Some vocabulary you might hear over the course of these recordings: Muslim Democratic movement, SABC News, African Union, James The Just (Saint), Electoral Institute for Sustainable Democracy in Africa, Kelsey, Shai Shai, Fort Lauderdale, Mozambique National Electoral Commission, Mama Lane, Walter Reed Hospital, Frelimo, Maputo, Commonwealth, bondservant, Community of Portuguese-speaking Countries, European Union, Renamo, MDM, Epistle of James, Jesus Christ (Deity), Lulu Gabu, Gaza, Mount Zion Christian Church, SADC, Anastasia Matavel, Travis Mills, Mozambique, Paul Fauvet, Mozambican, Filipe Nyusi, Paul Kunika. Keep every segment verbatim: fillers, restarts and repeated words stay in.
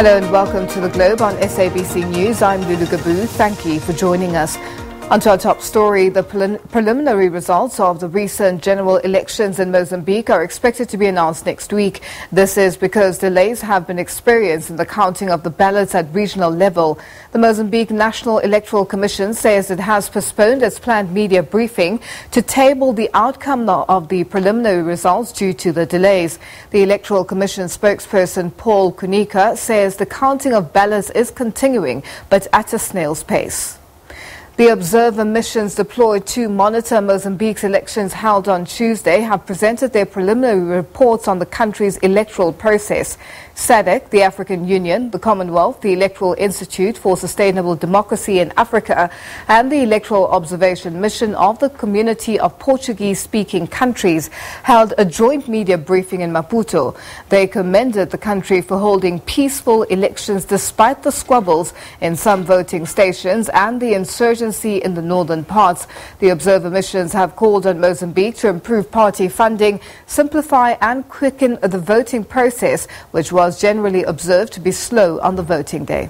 Hello and welcome to The Globe on S A B C News. I'm Lulu Gabu. Thank you for joining us. On to our top story, the preliminary results of the recent general elections in Mozambique are expected to be announced next week. This is because delays have been experienced in the counting of the ballots at regional level. The Mozambique National Electoral Commission says it has postponed its planned media briefing to table the outcome of the preliminary results due to the delays. The Electoral Commission spokesperson Paul Kunika says the counting of ballots is continuing, but at a snail's pace. The observer missions deployed to monitor Mozambique's elections held on Tuesday have presented their preliminary reports on the country's electoral process. S A D C, the African Union, the Commonwealth, the Electoral Institute for Sustainable Democracy in Africa, and the Electoral Observation Mission of the Community of Portuguese-speaking Countries held a joint media briefing in Maputo. They commended the country for holding peaceful elections despite the squabbles in some voting stations and the insurgency in the northern parts. The observer missions have called on Mozambique to improve party funding, simplify and quicken the voting process, which was generally observed to be slow on the voting day.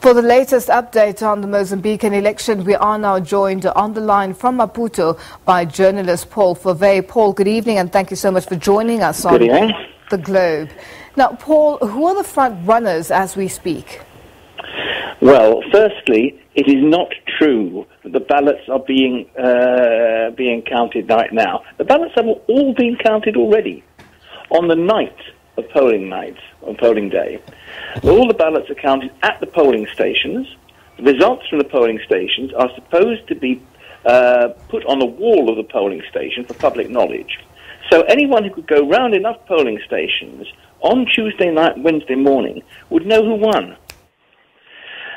For the latest update on the Mozambican election, we are now joined on the line from Maputo by journalist Paul Fauvet. Paul, good evening and thank you so much for joining us on The Globe. Now, Paul, who are the front runners as we speak? Well, firstly, it is not true that the ballots are being uh, being counted right now. The ballots have all been counted already. On the night of polling night, on polling day, all the ballots are counted at the polling stations. The results from the polling stations are supposed to be uh, put on the wall of the polling station for public knowledge. So anyone who could go round enough polling stations on Tuesday night, Wednesday morning, would know who won.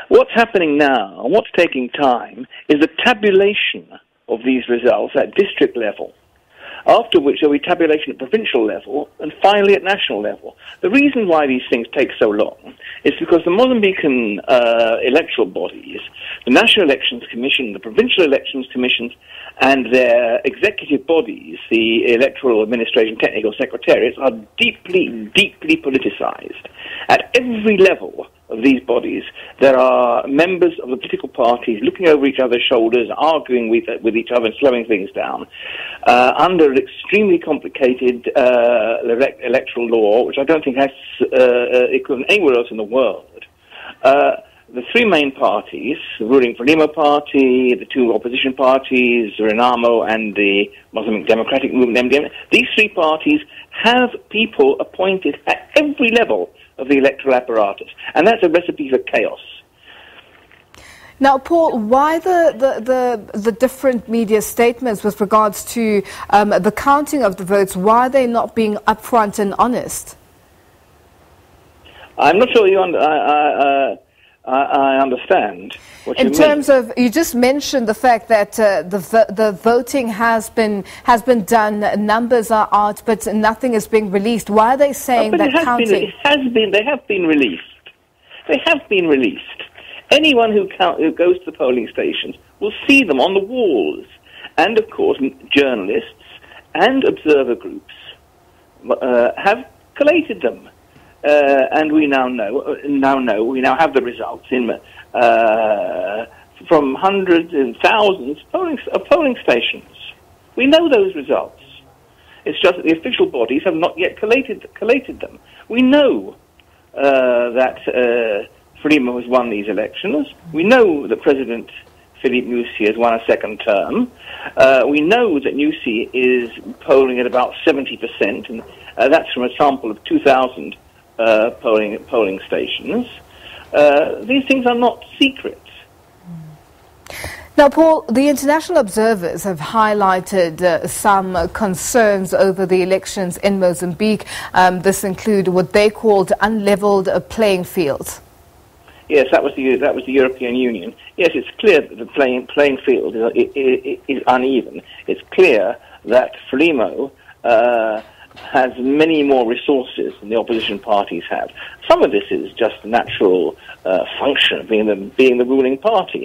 What's happening now, and what's taking time, is the tabulation of these results at district level, after which there will be tabulation at provincial level, and finally at national level. The reason why these things take so long is because the Mozambican uh, electoral bodies, the National Elections Commission, the Provincial Elections Commissions, and their executive bodies, the Electoral Administration Technical Secretariats, are deeply, deeply politicized. At every level of these bodies, there are members of the political parties looking over each other's shoulders, arguing with, with each other and slowing things down, uh, under an extremely complicated uh, electoral law, which I don't think has uh, equivalent anywhere else in the world. Uh, the three main parties, the ruling Frelimo party, the two opposition parties, Renamo and the Muslim Democratic movement, M D M, these three parties have people appointed at every level of the electoral apparatus, and that's a recipe for chaos. Now, Paul, why the, the, the, the different media statements with regards to um, the counting of the votes? Why are they not being upfront and honest? I'm not sure you under, I, I, uh, I, I understand what you mean. In terms of, you just mentioned the fact that uh, the, vo the voting has been, has been done, numbers are out, but nothing is being released. Why are they saying oh, that it counting? Been, it has been, they have been released. They have been released. Anyone who, count, who goes to the polling stations will see them on the walls. And, of course, journalists and observer groups uh, have collated them. Uh, and we now know, now know, we now have the results in uh, from hundreds and thousands of polling, uh, polling stations. We know those results. It's just that the official bodies have not yet collated, collated them. We know uh, that uh, Frelimo has won these elections. We know that President Filipe Nyusi has won a second term. Uh, we know that Nyusi is polling at about seventy percent, and uh, that's from a sample of two thousand Uh, polling polling stations. Uh, these things are not secret. Now, Paul, the international observers have highlighted uh, some concerns over the elections in Mozambique. Um, this include what they called unleveled uh, playing fields. Yes, that was the that was the European Union. Yes, it's clear that the playing playing field is, is, is uneven. It's clear that Frelimo Uh, has many more resources than the opposition parties have. Some of this is just the natural uh, function of being the, being the ruling party.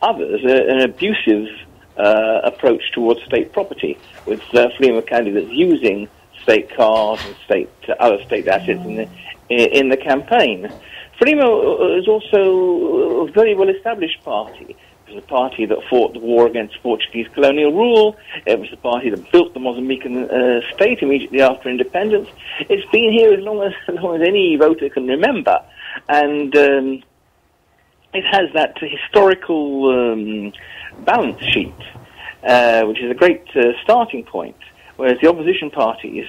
Others, uh, an abusive uh, approach towards state property, with uh, Frelimo candidates using state cars and state uh, other state assets in the, in the campaign. Frelimo is also a very well-established party. It was a party that fought the war against Portuguese colonial rule. It was a party that built the Mozambican uh, state immediately after independence. It's been here as long as, as long as any voter can remember, and um, it has that historical um, balance sheet, uh, which is a great uh, starting point. Whereas the opposition parties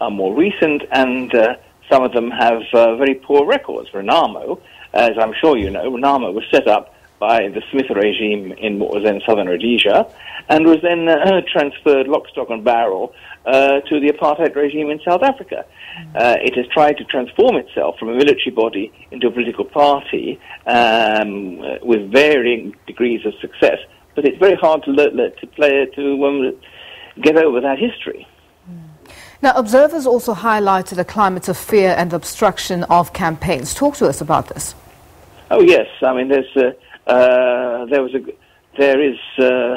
are more recent, and uh, some of them have uh, very poor records. Renamo, as I'm sure you know, Renamo was set up by the Smith regime in what was then southern Rhodesia, and was then uh, transferred lock, stock and barrel uh, to the apartheid regime in South Africa. Uh, it has tried to transform itself from a military body into a political party um, with varying degrees of success, but it's very hard to, to, play, to um, get over that history. Now, observers also highlighted a climate of fear and obstruction of campaigns. Talk to us about this. Oh, yes. I mean, there's... Uh, Uh, there was a, there is uh,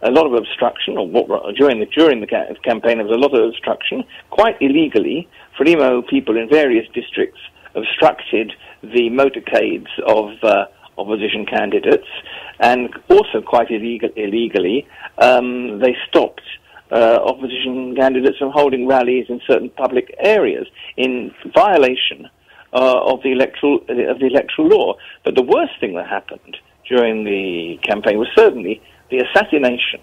a lot of obstruction, or what, during the during the ca campaign there was a lot of obstruction, quite illegally. Frelimo people in various districts obstructed the motorcades of uh, opposition candidates, and also quite illegal, illegally, um, they stopped uh, opposition candidates from holding rallies in certain public areas in violation Uh, of the electoral of the electoral law. But the worst thing that happened during the campaign was certainly the assassination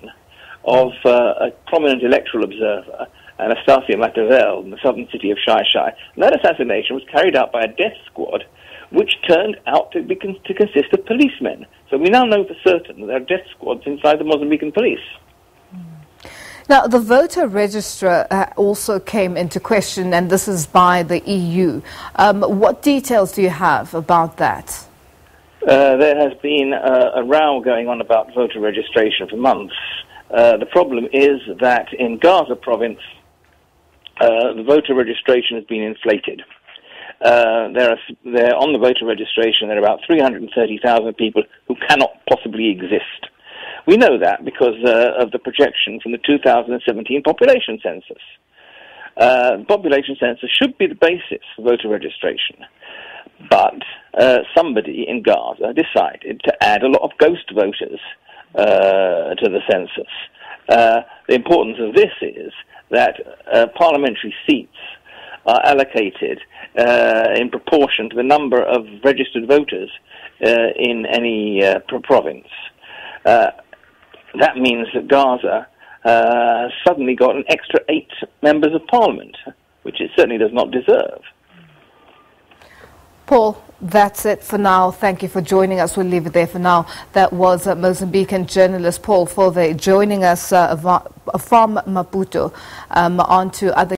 of uh, a prominent electoral observer, Anastasia Matavel, in the southern city of Shai Shai. And that assassination was carried out by a death squad, which turned out to be con to consist of policemen. So we now know for certain that there are death squads inside the Mozambican police. Now, the voter registrar uh, also came into question, and this is by the E U. Um, what details do you have about that? Uh, there has been a, a row going on about voter registration for months. Uh, the problem is that in Gaza province, uh, the voter registration has been inflated. Uh, there are, there, on the voter registration, there are about three hundred thirty thousand people who cannot possibly exist. We know that because uh, of the projection from the two thousand seventeen population census. Uh, the population census should be the basis for voter registration, but uh, somebody in Gaza decided to add a lot of ghost voters uh, to the census. Uh, the importance of this is that uh, parliamentary seats are allocated uh, in proportion to the number of registered voters uh, in any uh, province. Uh, That means that Gaza uh, suddenly got an extra eight members of parliament, which it certainly does not deserve. Paul, that's it for now. Thank you for joining us. We'll leave it there for now. That was uh, Mozambican journalist Paul Fauvet joining us uh, from Maputo um, on to other...